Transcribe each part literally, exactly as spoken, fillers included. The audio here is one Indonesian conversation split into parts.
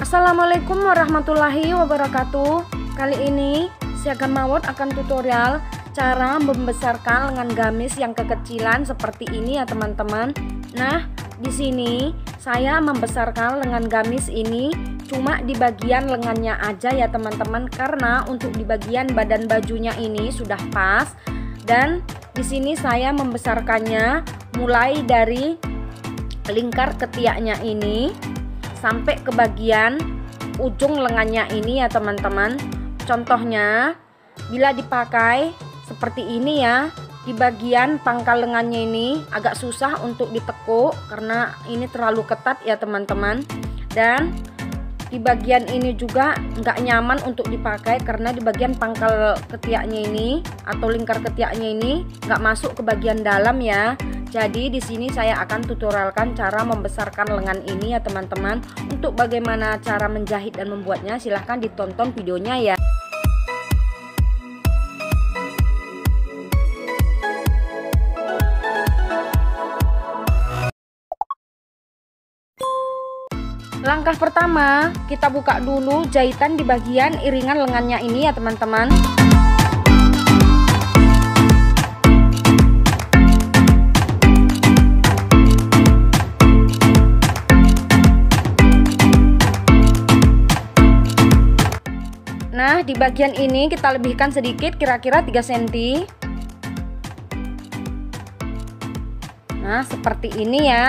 Assalamualaikum warahmatullahi wabarakatuh. Kali ini Seagam Mawot akan tutorial cara membesarkan lengan gamis yang kekecilan seperti ini ya teman-teman. Nah, di sini saya membesarkan lengan gamis ini cuma di bagian lengannya aja ya teman-teman, karena untuk di bagian badan bajunya ini sudah pas. Dan di sini saya membesarkannya mulai dari lingkar ketiaknya ini sampai ke bagian ujung lengannya ini ya teman-teman. Contohnya bila dipakai seperti ini ya, di bagian pangkal lengannya ini agak susah untuk ditekuk karena ini terlalu ketat ya teman-teman. Dan di bagian ini juga nggak nyaman untuk dipakai karena di bagian pangkal ketiaknya ini atau lingkar ketiaknya ini nggak masuk ke bagian dalam ya. Jadi di sini saya akan tutorialkan cara membesarkan lengan ini ya teman-teman. Untuk bagaimana cara menjahit dan membuatnya silahkan ditonton videonya ya. Langkah pertama, kita buka dulu jahitan di bagian iringan lengannya ini ya teman-teman. Nah, di bagian ini kita lebihkan sedikit, kira-kira tiga sentimeter. Nah, seperti ini ya.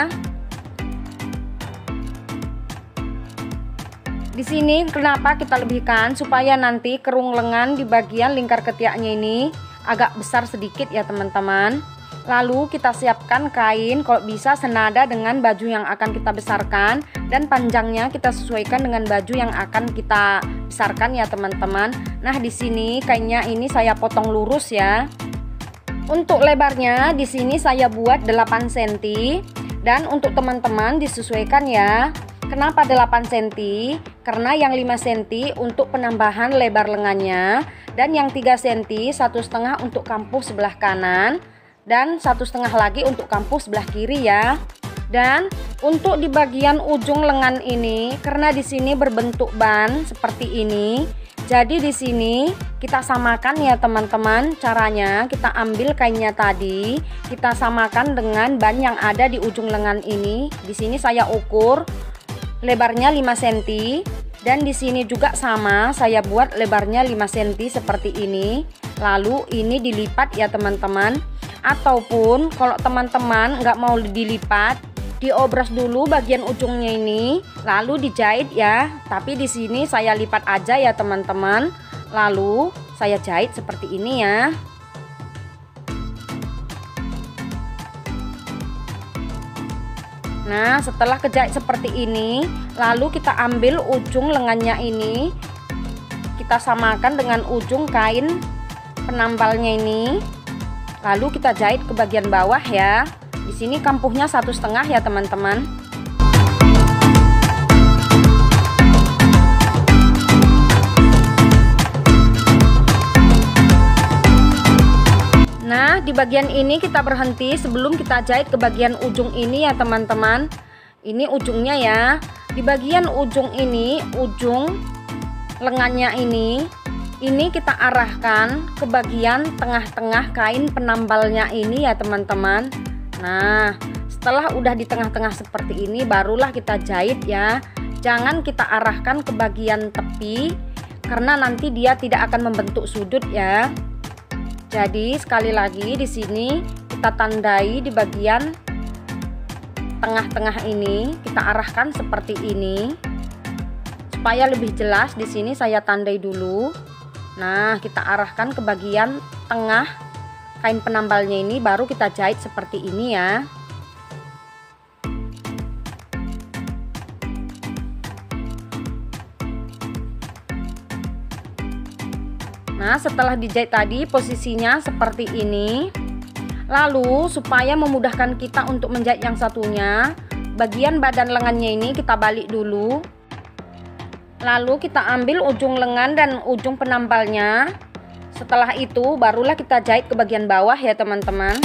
Di sini kenapa kita lebihkan, supaya nanti kerung lengan di bagian lingkar ketiaknya ini agak besar sedikit ya teman-teman. Lalu kita siapkan kain, kalau bisa senada dengan baju yang akan kita besarkan, dan panjangnya kita sesuaikan dengan baju yang akan kita besarkan ya teman-teman. Nah, di sini kainnya ini saya potong lurus ya. Untuk lebarnya di sini saya buat delapan sentimeter, dan untuk teman-teman disesuaikan ya. Kenapa delapan sentimeter? Karena yang lima sentimeter untuk penambahan lebar lengannya, dan yang tiga sentimeter satu setengah untuk kampuh sebelah kanan, dan satu setengah lagi untuk kampuh sebelah kiri ya. Dan untuk di bagian ujung lengan ini, karena di sini berbentuk ban seperti ini, jadi di sini kita samakan ya teman-teman. Caranya kita ambil kainnya tadi, kita samakan dengan ban yang ada di ujung lengan ini. Di sini saya ukur lebarnya lima sentimeter, dan di sini juga sama, saya buat lebarnya lima sentimeter seperti ini. Lalu ini dilipat ya teman-teman, ataupun kalau teman-teman nggak mau dilipat, diobras dulu bagian ujungnya ini lalu dijahit ya. Tapi di sini saya lipat aja ya teman-teman, lalu saya jahit seperti ini ya. Nah, setelah kejahit seperti ini, lalu kita ambil ujung lengannya ini, kita samakan dengan ujung kain penambalnya ini, lalu kita jahit ke bagian bawah ya. Di sini kampuhnya satu setengah ya teman-teman. Nah, di bagian ini kita berhenti sebelum kita jahit ke bagian ujung ini ya teman-teman. Ini ujungnya ya. Di bagian ujung ini, ujung lengannya ini, ini kita arahkan ke bagian tengah-tengah kain penambalnya ini ya teman-teman. Nah, setelah udah di tengah-tengah seperti ini, barulah kita jahit ya. Jangan kita arahkan ke bagian tepi, karena nanti dia tidak akan membentuk sudut ya. Jadi sekali lagi di sini kita tandai di bagian tengah-tengah ini, kita arahkan seperti ini. Supaya lebih jelas di sini saya tandai dulu. Nah, kita arahkan ke bagian tengah kain penambalnya ini baru kita jahit seperti ini ya. Nah, setelah dijahit tadi posisinya seperti ini. Lalu supaya memudahkan kita untuk menjahit yang satunya, bagian badan lengannya ini kita balik dulu. Lalu kita ambil ujung lengan dan ujung penambalnya. Setelah itu barulah kita jahit ke bagian bawah ya teman-teman.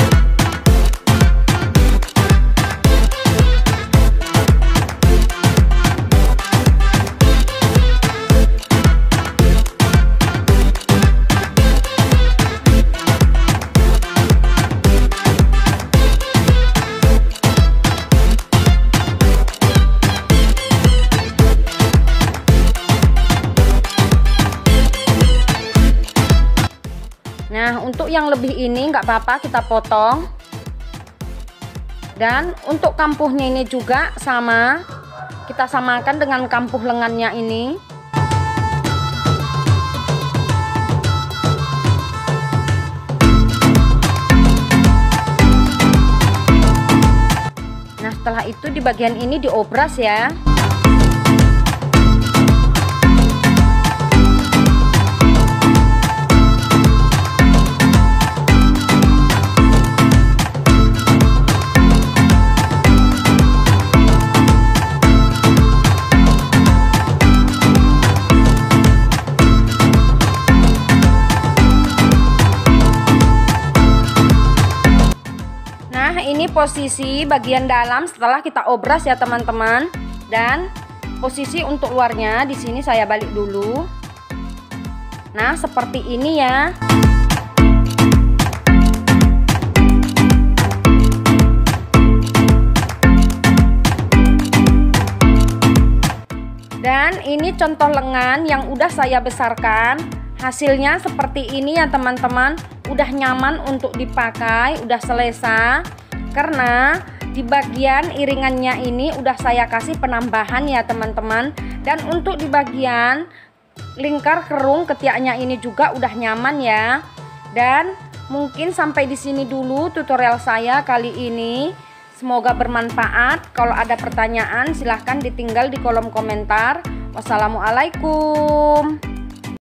Untuk yang lebih ini nggak apa-apa, kita potong. Dan untuk kampuhnya ini juga sama, kita samakan dengan kampuh lengannya ini. Nah, setelah itu di bagian ini diobras ya. Ini posisi bagian dalam setelah kita obras ya teman-teman, dan posisi untuk luarnya di sini saya balik dulu. Nah, seperti ini ya. Dan ini contoh lengan yang udah saya besarkan. Hasilnya seperti ini ya teman-teman. Udah nyaman untuk dipakai, udah selesa. Karena di bagian iringannya ini udah saya kasih penambahan ya teman-teman. Dan untuk di bagian lingkar kerung ketiaknya ini juga udah nyaman ya. Dan mungkin sampai di sini dulu tutorial saya kali ini. Semoga bermanfaat. Kalau ada pertanyaan silahkan ditinggal di kolom komentar. Wassalamualaikum.